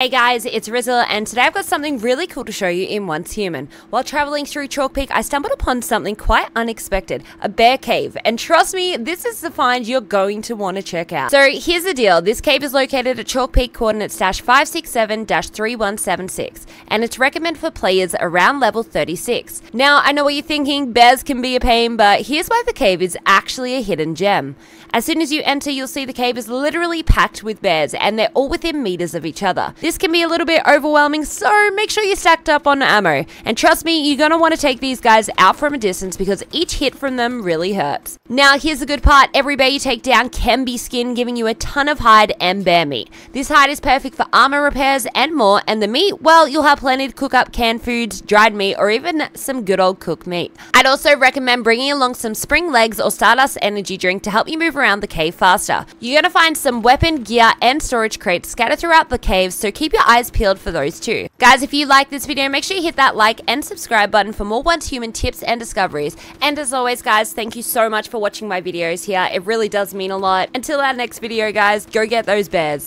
Hey guys, it's Rizzle, and today I've got something really cool to show you in Once Human. While traveling through Chalk Peak, I stumbled upon something quite unexpected, a bear cave. And trust me, this is the find you're going to want to check out. So here's the deal. This cave is located at Chalk Peak coordinates -567-3176, and it's recommended for players around level 36. Now, I know what you're thinking, bears can be a pain, but here's why the cave is actually a hidden gem. As soon as you enter, you'll see the cave is literally packed with bears, and they're all within meters of each other. This can be a little bit overwhelming, so make sure you're stacked up on ammo. And trust me, you're going to want to take these guys out from a distance because each hit from them really hurts. Now, here's the good part. Every bear you take down can be skinned, giving you a ton of hide and bear meat. This hide is perfect for armor repairs and more, and the meat, well, you'll have plenty to cook up canned foods, dried meat, or even some good old cooked meat. I'd also recommend bringing along some Spring Legs or Stardust energy drink to help you move around the cave faster. You're going to find some weapon, gear, and storage crates scattered throughout the cave, so keep your eyes peeled for those too. Guys, if you like this video, make sure you hit that like and subscribe button for more Once Human tips and discoveries. And as always, guys, thank you so much for watching my videos here. It really does mean a lot. Until our next video, guys, go get those bears.